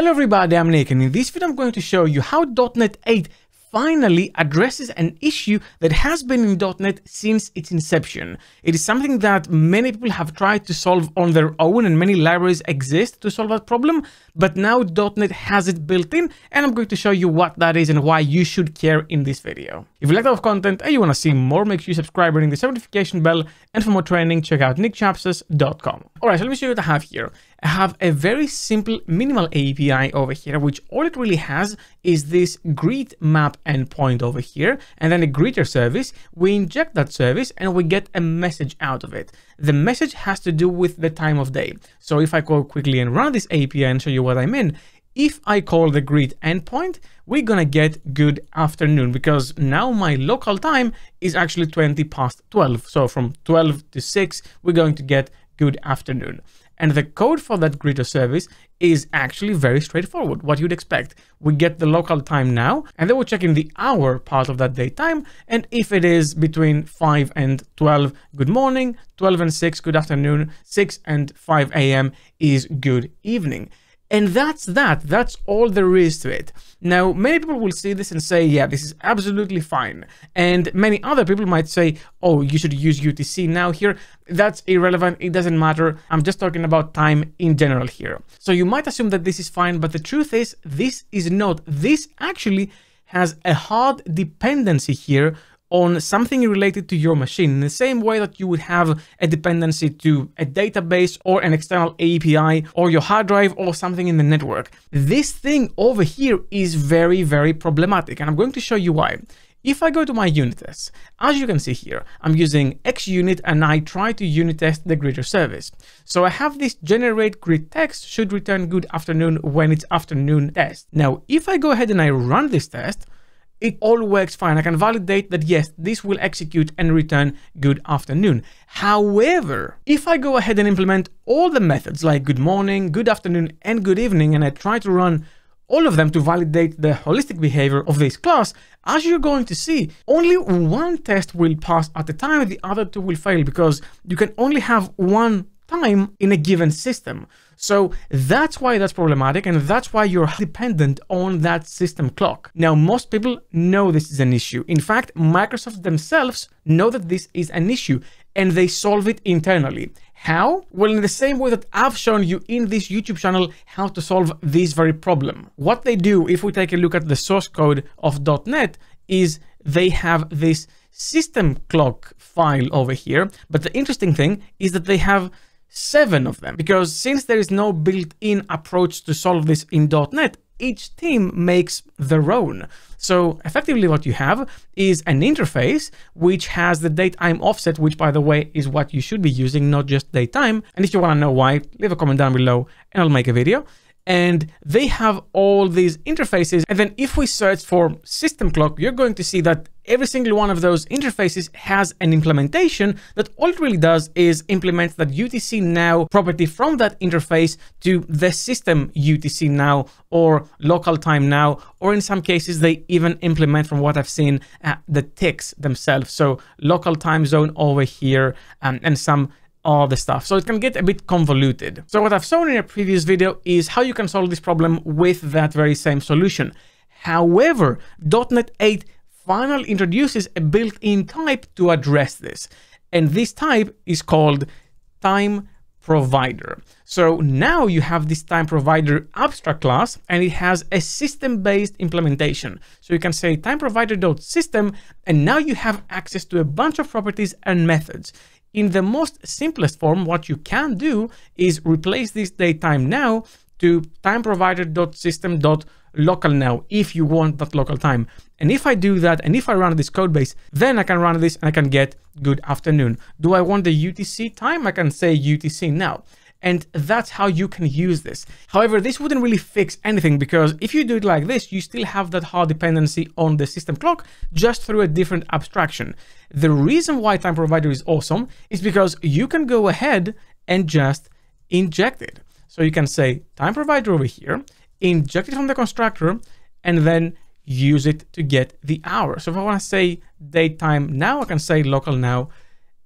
Hello everybody, I'm Nick, and in this video I'm going to show you how .NET 8 finally addresses an issue that has been in .NET since its inception. It is something that many people have tried to solve on their own, and many libraries exist to solve that problem, but now .NET has it built in, and I'm going to show you what that is and why you should care in this video. If you like that content and you want to see more, make sure you subscribe, ring the notification bell, and for more training, check out nickchapsas.com. Alright, so let me show you what I have here. I have a very simple minimal API over here, which all it really has is this greet map endpoint over here, and then a greeter service. We inject that service and we get a message out of it. The message has to do with the time of day. So if I go quickly and run this API and show you what I mean, if I call the greet endpoint, we're gonna get good afternoon, because now my local time is actually 20 past 12. So from 12 to 6, we're going to get good afternoon. And the code for that greeter service is actually very straightforward, what you'd expect. We get the local time now, and then we'll check in the hour part of that DateTime, and if it is between 5 and 12, good morning, 12 and 6, good afternoon, 6 and 5 a.m. is good evening. And that's all there is to it. Now, many people will see this and say, yeah, this is absolutely fine. And many other people might say, oh, you should use UTC now here. That's irrelevant, it doesn't matter. I'm just talking about time in general here. So you might assume that this is fine, but the truth is, this is not. This actually has a hard dependency here on something related to your machine, in the same way that you would have a dependency to a database or an external API or your hard drive or something in the network. This thing over here is very, very problematic, and I'm going to show you why. If I go to my unit tests, as you can see here, I'm using xunit and I try to unit test the greeter service. So I have this generate greet text should return good afternoon when it's afternoon test. Now, if I go ahead and I run this test, it all works fine. I can validate that, yes, this will execute and return good afternoon. However, if I go ahead and implement all the methods like good morning, good afternoon, and good evening, and I try to run all of them to validate the holistic behavior of this class, as you're going to see, only one test will pass at a time, the other two will fail, because you can only have one time in a given system. So that's why that's problematic, and that's why you're dependent on that system clock. Now, most people know this is an issue. In fact, Microsoft themselves know that this is an issue, and they solve it internally. How? Well, in the same way that I've shown you in this YouTube channel how to solve this very problem. What they do, if we take a look at the source code of .NET, is they have this system clock file over here, but the interesting thing is that they have 7 of them, because since there is no built-in approach to solve this in .NET, each team makes their own. So effectively what you have is an interface which has the DateTime offset, which by the way is what you should be using, not just DateTime. And if you want to know why, leave a comment down below and I'll make a video. And they have all these interfaces. And then if we search for system clock, you're going to see that every single one of those interfaces has an implementation that all it really does is implement that UTC now property from that interface to the system UTC now or local time now, or in some cases, they even implement, from what I've seen, the ticks themselves. So local time zone over here and some all the stuff, so it can get a bit convoluted. So what I've shown in a previous video is how you can solve this problem with that very same solution. However, .NET 8 finally introduces a built-in type to address this, and this type is called time provider. So now you have this time provider abstract class, and it has a system-based implementation. So you can say time provider.system, and now you have access to a bunch of properties and methods. In the most simplest form, what you can do is replace this DateTime now to timeprovider.system.local now, if you want that local time. And if I do that, and if I run this code base, then I can run this and I can get good afternoon. Do I want the UTC time? I can say UTC now. And that's how you can use this. However, this wouldn't really fix anything, because if you do it like this, you still have that hard dependency on the system clock, just through a different abstraction. The reason why time provider is awesome is because you can go ahead and just inject it. So you can say time provider over here, inject it from the constructor, and then use it to get the hour. So if I want to say DateTime now, I can say local now,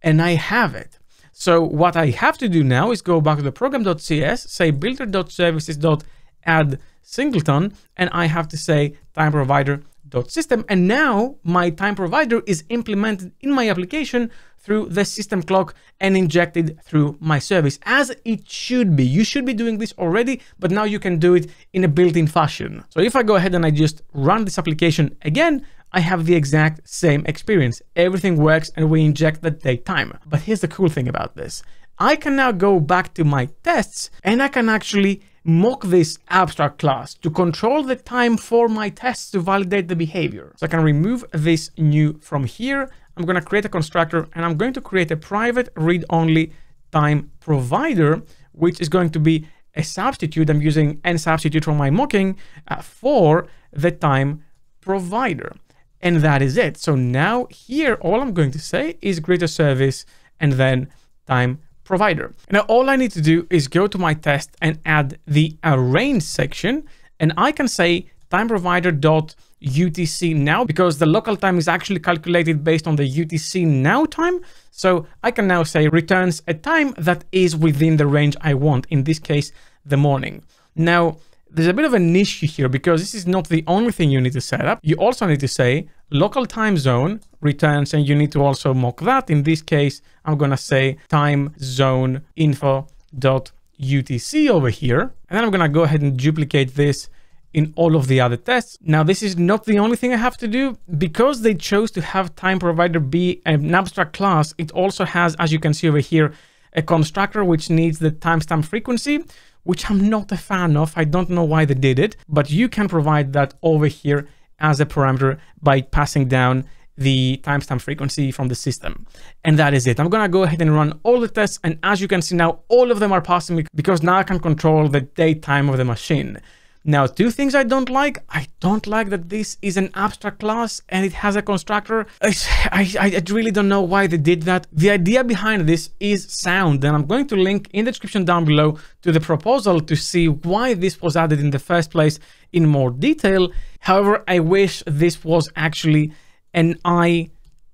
and I have it. So what I have to do now is go back to the program.cs, say builder.services.add singleton, and I have to say time provider dot system. And now my time provider is implemented in my application through the system clock and injected through my service as it should be. You should be doing this already, but now you can do it in a built-in fashion. So if I go ahead and I just run this application again, I have the exact same experience. Everything works and we inject the date time. But here's the cool thing about this. I can now go back to my tests and I can actually mock this abstract class to control the time for my tests to validate the behavior. So I can remove this new from here. I'm going to create a constructor and I'm going to create a private read-only time provider, which is going to be a substitute. I'm using NSubstitute for my mocking for the time provider. And that is it. So now here, all I'm going to say is create a service and then time provider. Now, all I need to do is go to my test and add the arrange section. And I can say time provider dot UTC now, because the local time is actually calculated based on the UTC now time. So I can now say returns a time that is within the range I want, in this case, the morning. Now, there's a bit of an issue here because this is not the only thing you need to set up. You also need to say local time zone returns, and you need to also mock that. In this case, I'm going to say time zone info.utc over here. And then I'm going to go ahead and duplicate this in all of the other tests. Now, this is not the only thing I have to do. Because they chose to have time provider be an abstract class, it also has, as you can see over here, a constructor which needs the timestamp frequency, which I'm not a fan of. I don't know why they did it, but you can provide that over here as a parameter by passing down the timestamp frequency from the system. And that is it. I'm going to go ahead and run all the tests. And as you can see now, all of them are passing me because now I can control the date time of the machine. Now, two things I don't like. I don't like that this is an abstract class and it has a constructor. I really don't know why they did that. The idea behind this is sound, and I'm going to link in the description down below to the proposal to see why this was added in the first place in more detail. However, I wish this was actually an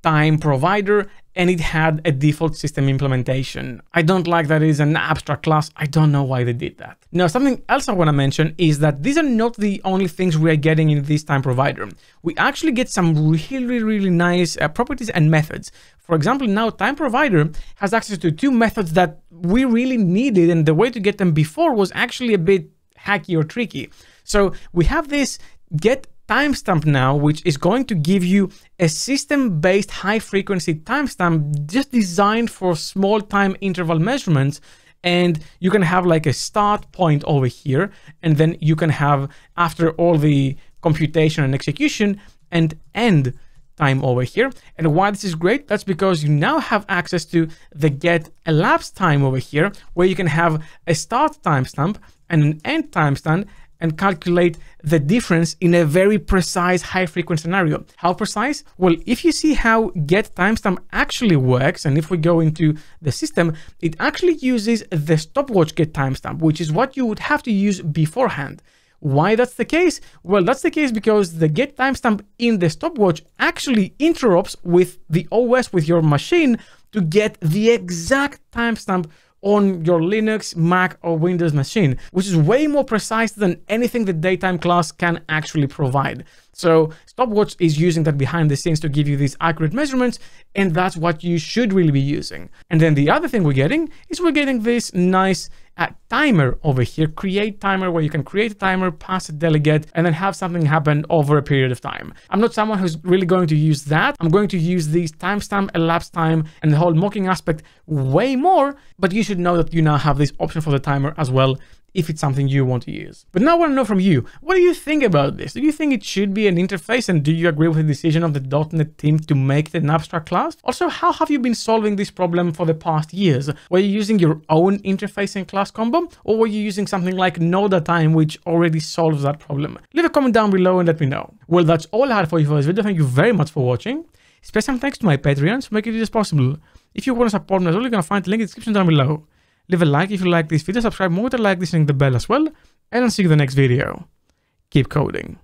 time provider and it had a default system implementation. I don't like that it is an abstract class. I don't know why they did that. Now, something else I want to mention is that these are not the only things we are getting in this time provider. We actually get some really nice properties and methods. For example, now time provider has access to two methods that we really needed, and the way to get them before was actually a bit hacky or tricky. So we have this get timestamp now, which is going to give you a system-based high-frequency timestamp just designed for small time interval measurements. And you can have like a start point over here, and then you can have, after all the computation and execution, and end time over here. And why this is great, that's because you now have access to the get elapsed time over here, where you can have a start timestamp and an end timestamp, and calculate the difference in a very precise high-frequency scenario. How precise? Well, if you see how get timestamp actually works, and if we go into the system, it actually uses the stopwatch get timestamp, which is what you would have to use beforehand. Why that's the case? Well, that's the case because the get timestamp in the stopwatch actually interrupts with the OS, with your machine, to get the exact timestamp on your Linux, Mac, or Windows machine, which is way more precise than anything the DateTime class can actually provide. So Stopwatch is using that behind the scenes to give you these accurate measurements, and that's what you should really be using. And then the other thing we're getting is we're getting this nice timer over here, create timer, where you can create a timer, pass a delegate, and then have something happen over a period of time. I'm not someone who's really going to use that. I'm going to use these timestamp, elapsed time, and the whole mocking aspect way more, but you should know that you now have this option for the timer as well, if it's something you want to use. But now I want to know from you, what do you think about this? Do you think it should be an interface, and do you agree with the decision of the .NET team to make it an abstract class? Also, how have you been solving this problem for the past years? Were you using your own interface and class combo, or were you using something like Noda Time, which already solves that problem? Leave a comment down below and let me know. Well, that's all I had for you for this video. Thank you very much for watching. Special thanks to my Patreons for making this possible. If you want to support me as well, you're going to find the link in the description down below. Leave a like if you like this video, subscribe more if you like this, and ring the bell as well, and I'll see you in the next video. Keep coding.